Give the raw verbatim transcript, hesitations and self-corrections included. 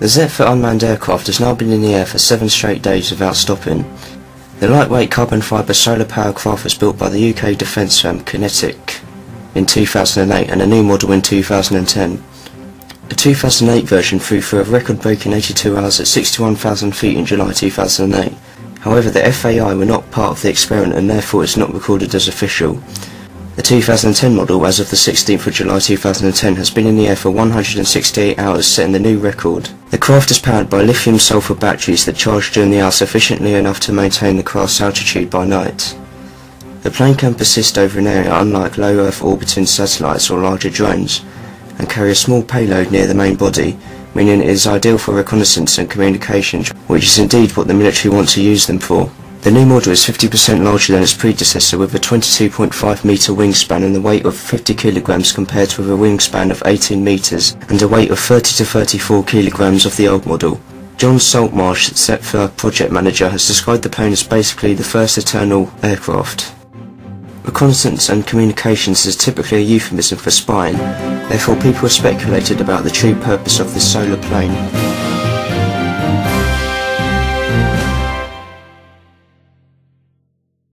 The Zephyr unmanned aircraft has now been in the air for seven straight days without stopping. The lightweight carbon fibre solar power craft was built by the U K defence firm QinetiQ in two thousand eight and a new model in two thousand ten. The two thousand eight version flew for a record-breaking eighty-two hours at sixty-one thousand feet in July two thousand eight. However, the F A I were not part of the experiment and therefore it's not recorded as official. The two thousand ten model, as of the sixteenth of July two thousand ten, has been in the air for one hundred sixty-eight hours, setting the new record. The craft is powered by lithium-sulfur batteries that charge during the hour sufficiently enough to maintain the craft's altitude by night. The plane can persist over an area, unlike low Earth orbiting satellites or larger drones, and carry a small payload near the main body, meaning it is ideal for reconnaissance and communications, which is indeed what the military want to use them for. The new model is fifty percent larger than its predecessor, with a twenty-two point five metre wingspan and a weight of fifty kilograms compared with a wingspan of eighteen metres and a weight of thirty to thirty-four kilograms of the old model. John Saltmarsh, Setfer project manager, has described the plane as basically the first eternal aircraft. Reconnaissance and communications is typically a euphemism for spying, therefore people have speculated about the true purpose of this solar plane.